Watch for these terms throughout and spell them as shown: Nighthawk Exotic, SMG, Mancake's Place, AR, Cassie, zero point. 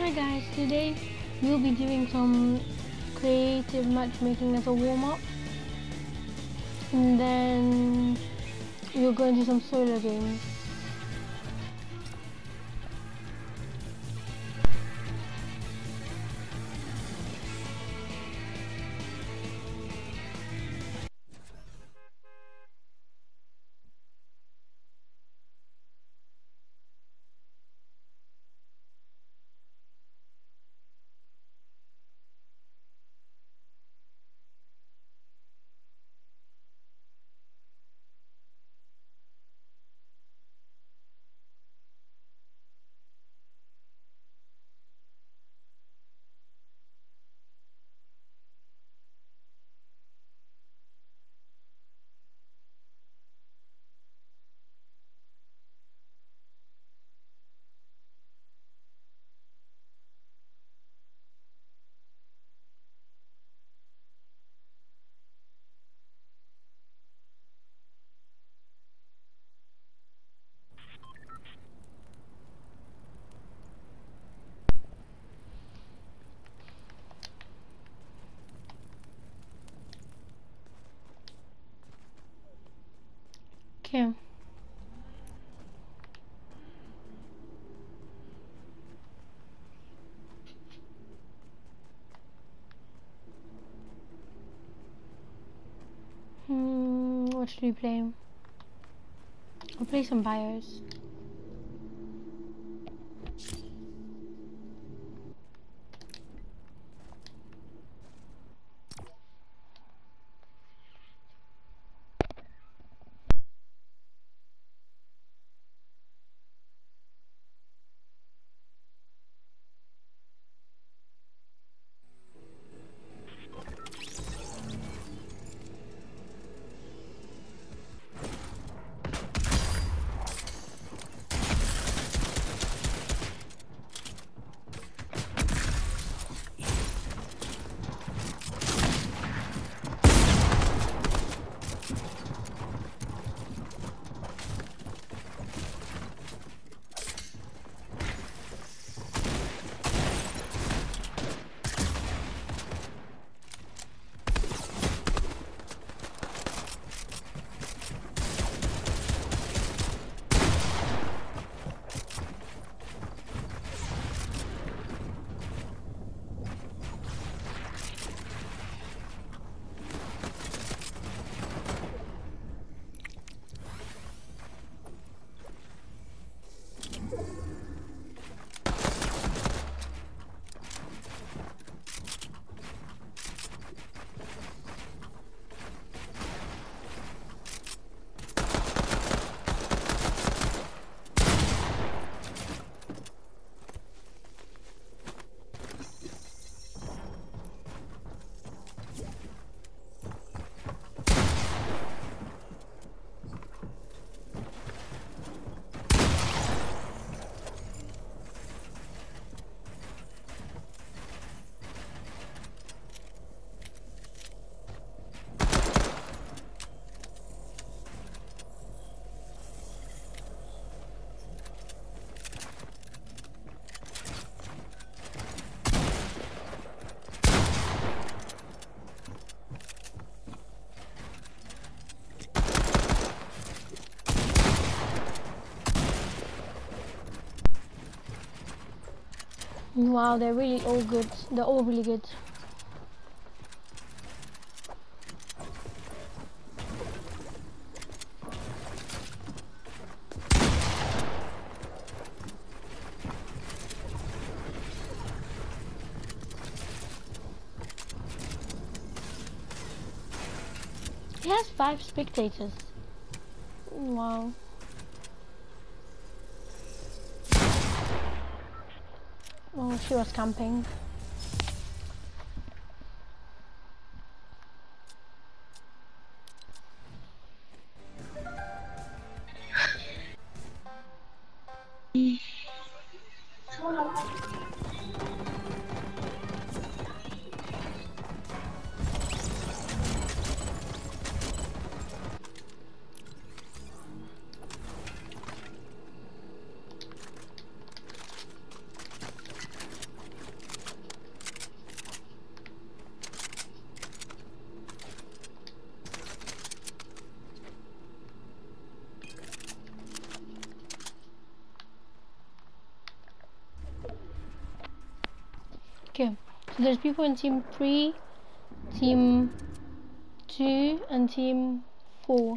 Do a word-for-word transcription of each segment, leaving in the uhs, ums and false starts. Hi guys, today we'll be doing some creative matchmaking as a warm-up, and then we'll go into some solo games. Yeah. Hmm, what should we play? I'll play some bios. Wow, they're really all good. They're all really good. He has five spectators. Wow. Oh, she was camping. Okay, so there's people in team three, team two, and team four.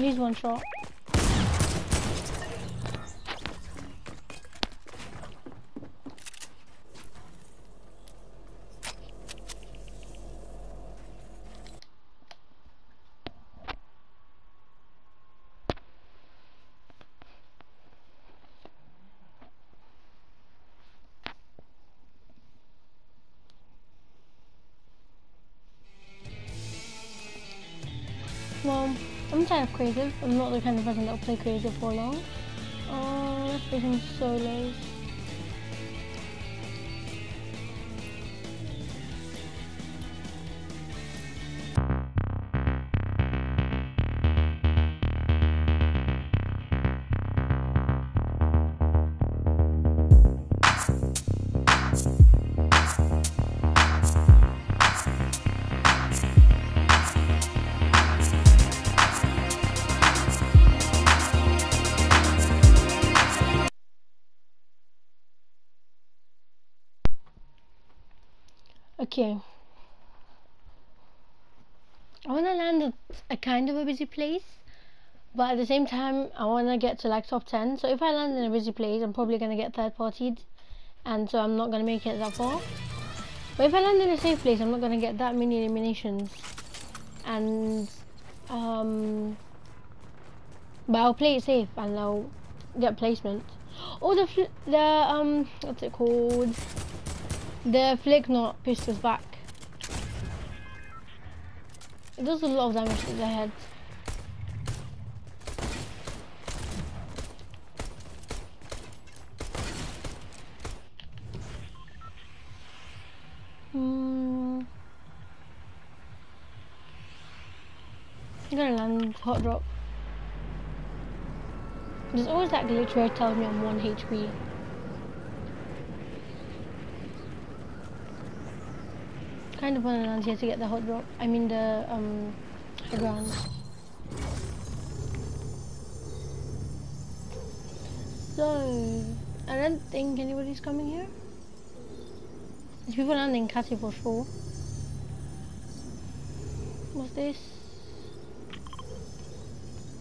He's one shot. Mom. I'm kind of creative. I'm not the kind of person that will play creative for long. Oh, let's play some solos. Okay, I want to land at a kind of a busy place, but at the same time I want to get to like top ten, so if I land in a busy place I'm probably going to get third partied, and so I'm not going to make it that far. But if I land in a safe place I'm not going to get that many eliminations, and um, but I'll play it safe and I'll get placement. Oh, the, fl the um, what's it called? The flick knot pushed us back. It does a lot of damage to their heads. Hmm. I'm gonna land hot drop. There's always that glitch where it tells me I'm one H P. I kind of want to land here to get the hot drop. I mean the um the ground. So I don't think anybody's coming here. There's people landing Cassie for sure. What's this?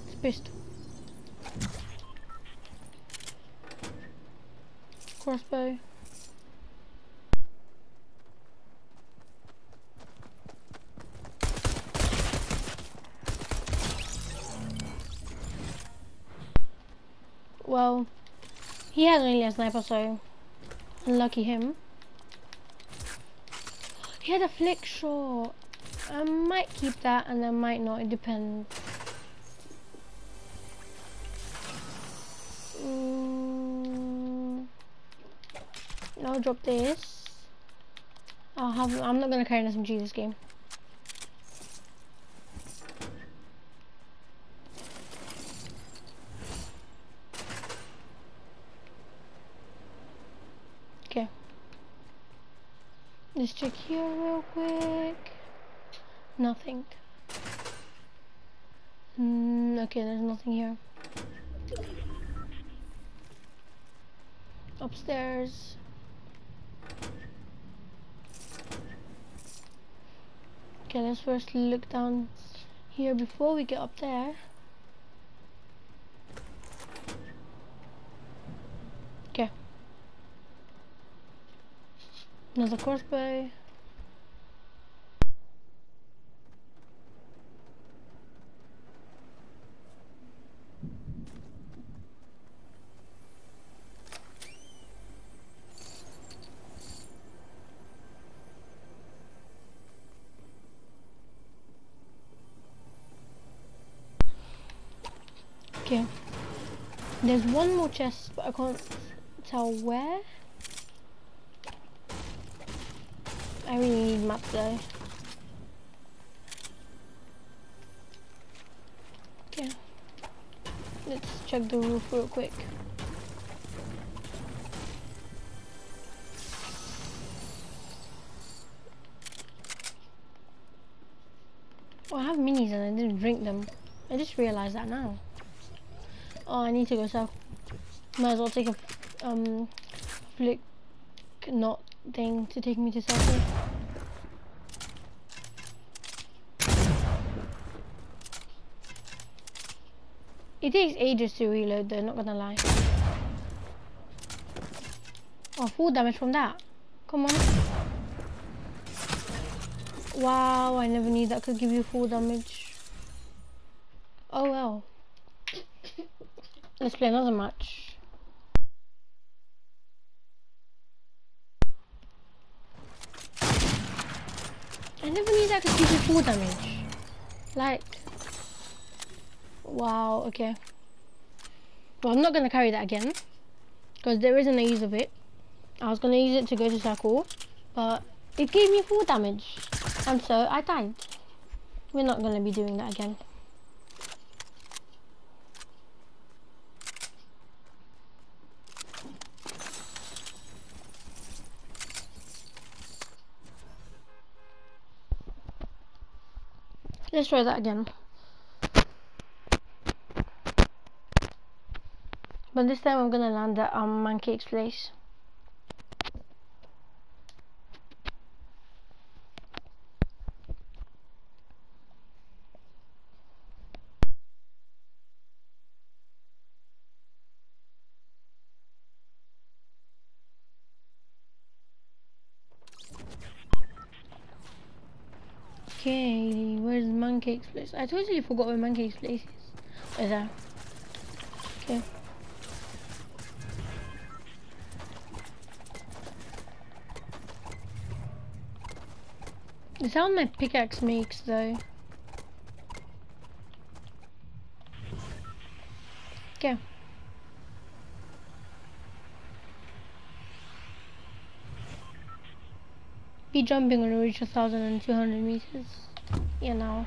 It's pistol. Crossbow. Well, he has only a sniper, so unlucky him. He had a flick shot. I might keep that and I might not, it depends. Mm. I'll drop this. I'll have, I'm not gonna carry an S M G this game. Let's check here real quick. Nothing. Mm, okay, there's nothing here. Upstairs. Okay, let's first look down here before we get up there. Another crossbow. Okay. There's one more chest, but I can't tell where. I really need map though. Okay. Let's check the roof real quick. Oh, I have minis and I didn't drink them. I just realized that now. Oh, I need to go south. Might as well take a um flick knot thing to take me to south. It takes ages to reload though, not gonna lie. Oh, full damage from that. Come on. Wow, I never knew that could give you full damage. Oh well. Let's play another match. I never knew that could give you full damage. Like, wow, okay. Well, I'm not gonna carry that again, because there isn't a use of it. I was gonna use it to go to circle, but it gave me full damage. And so I died. We're not going to be doing that again. Let's try that again. But this time I'm going to land at um, Mancake's Place. Okay, where's Mancake's Place? I totally forgot where Mancake's Place is. Is that? Okay. The sound my pickaxe makes, though. Okay. Be jumping when you reach a thousand and two hundred meters. Yeah, now.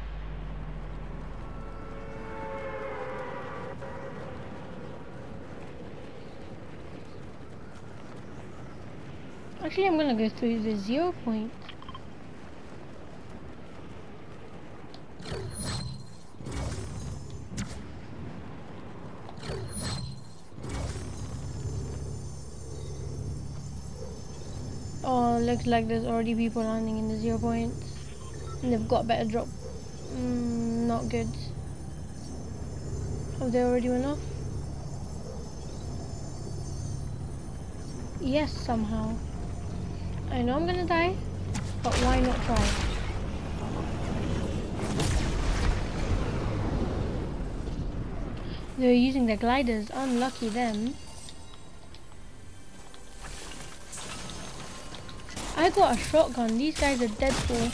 Actually, I'm gonna go through the zero point. Looks like there's already people landing in the zero points and they've got better drop. Mm, not good. Have they already went off? Yes, somehow. I know I'm gonna die, but why not try? They're using their gliders, unlucky them. I got a shotgun, these guys are dead for.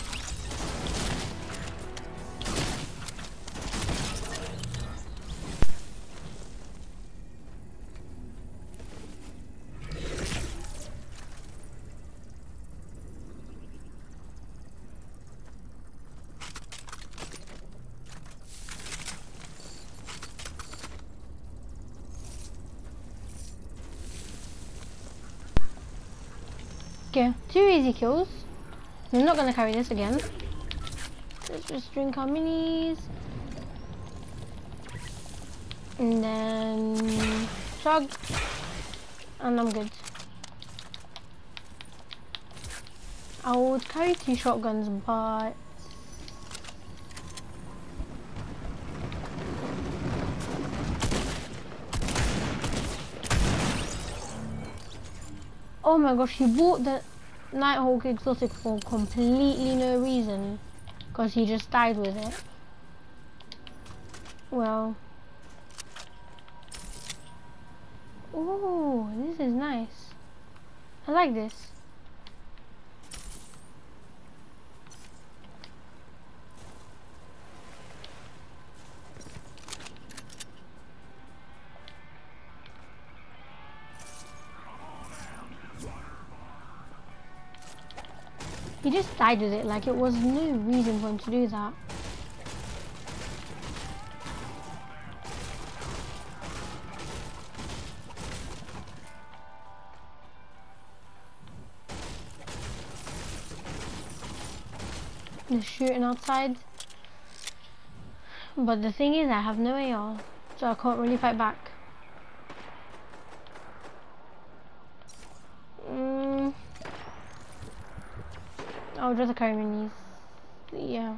Okay, two easy kills. I'm not gonna carry this again. Let's just drink our minis. And then chug. And I'm good. I would carry two shotguns, but oh my gosh, he bought the Nighthawk Exotic for completely no reason, because he just died with it. Well. Ooh, this is nice. I like this. He just died with it, like it was no reason for him to do that. They're shooting outside. But the thing is, I have no A R, so I can't really fight back. Mm. I would rather carry minis. Yeah.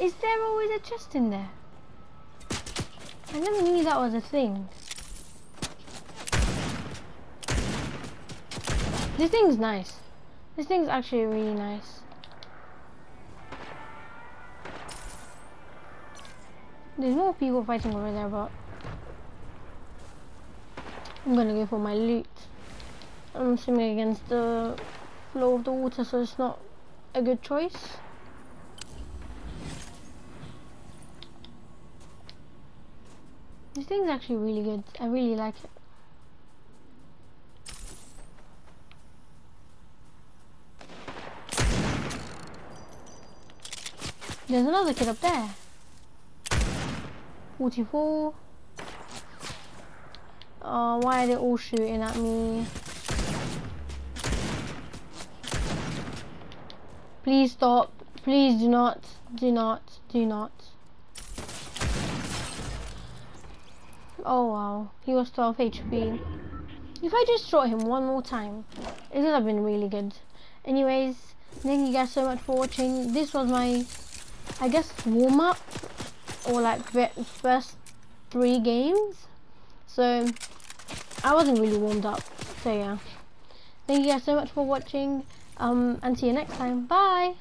Is there always a chest in there? I never knew that was a thing. This thing's nice. This thing's actually really nice. There's more people fighting over there, but I'm gonna go for my loot. I'm swimming against the flow of the water, so it's not a good choice. This thing's actually really good. I really like it. There's another kid up there. forty-four. Oh, why are they all shooting at me? Please stop. Please do not. Do not. Do not. Oh wow, he was twelve H P. If I just shot him one more time, it would have been really good. Anyways, thank you guys so much for watching. This was my, I guess, warm up, or like first three games. So I wasn't really warmed up. So yeah, thank you guys so much for watching. Um, and see you next time. Bye.